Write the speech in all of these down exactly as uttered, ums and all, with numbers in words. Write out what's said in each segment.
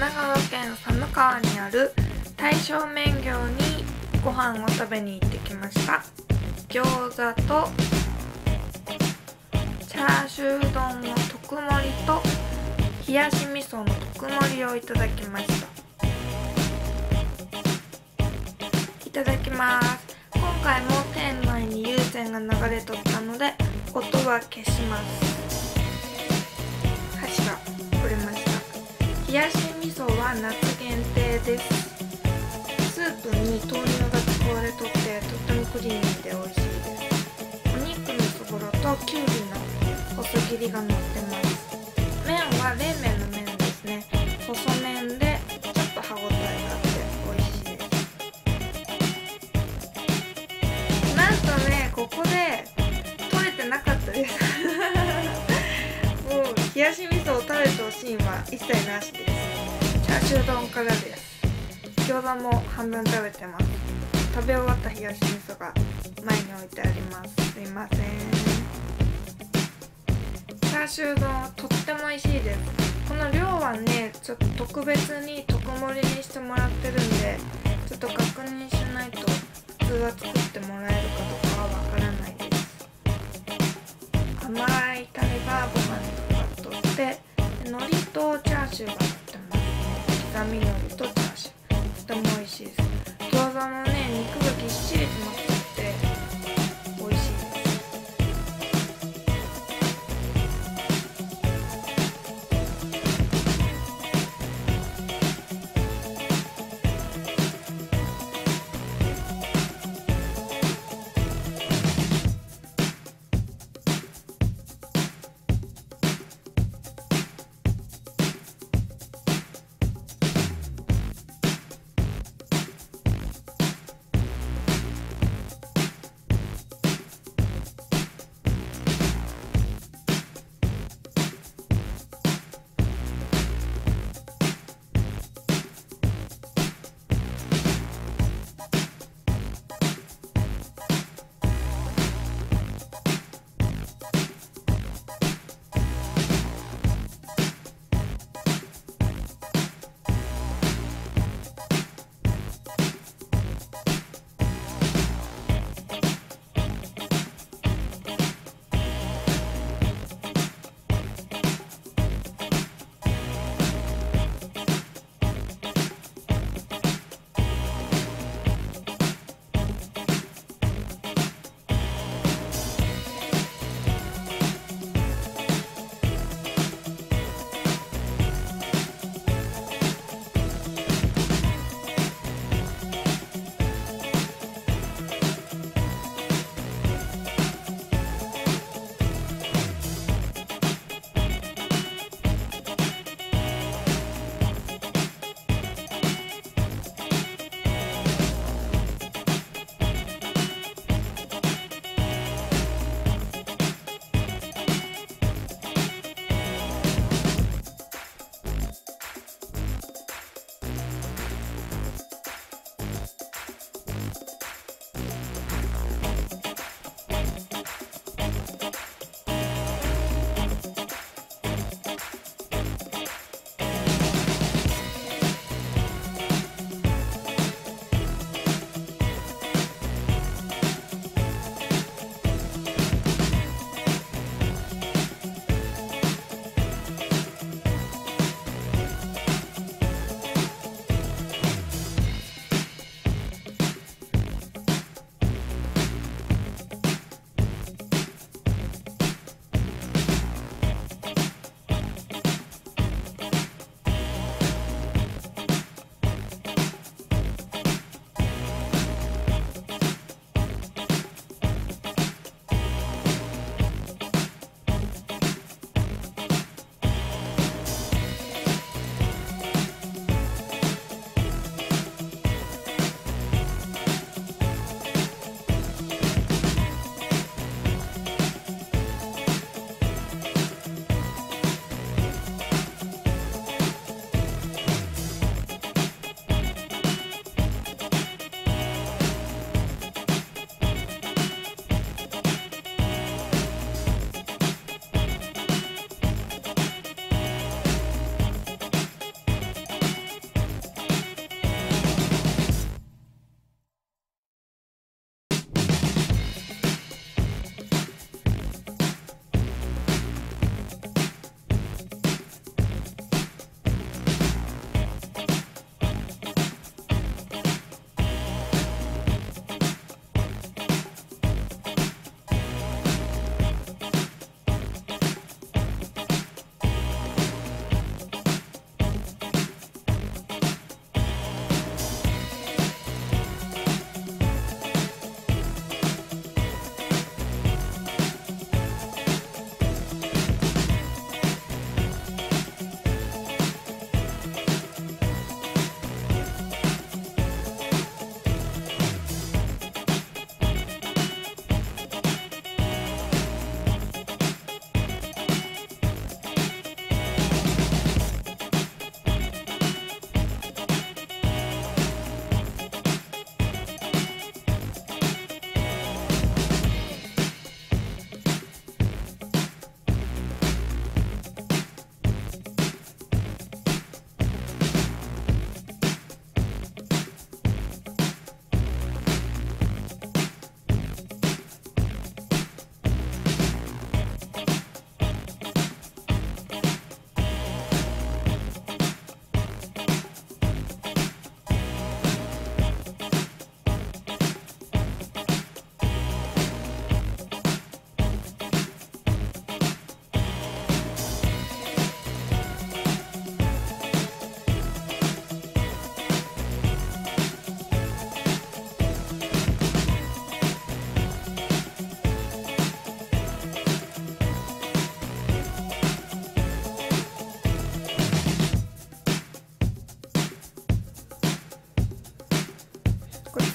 長野県寒川にある大正麺業にご飯を食べに行ってきました。餃子とチャーシュー丼の特盛りと冷やし味噌の特盛りをいただきました。いただきます。今回も店内に有線が流れとったので音は消します。箸が取れました。冷やし味噌は夏限定です。スープに豆乳が使われとってとってもクリーミーで美味しいです。お肉のそぼろときゅうりの細切りがのってます。麺は冷麺の麺ですね。細麺でちょっと歯ごたえがあって美味しいです。なんとね、ここで取れてなかったですもう冷やし味噌を食べてほしいのは一切なしです。チャーシュー丼からです。餃子も半分食べてます。食べ終わった冷やし味噌が前に置いてあります。すいません。チャーシュー丼はとっても美味しいです。この量はね、ちょっと特別に特盛りにしてもらってるんで、ちょっと確認しないと普通は作ってもらえるかどうかはわからないです。甘いタレがご飯にかかっとって、海苔とチャーシューがとっても刻み海苔とチャーシューとっても美味しいです。餃子もね、肉がぎっしり詰まって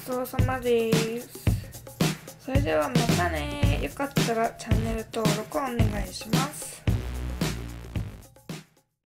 ごちそうさまです。それではまたね。よかったらチャンネル登録お願いします。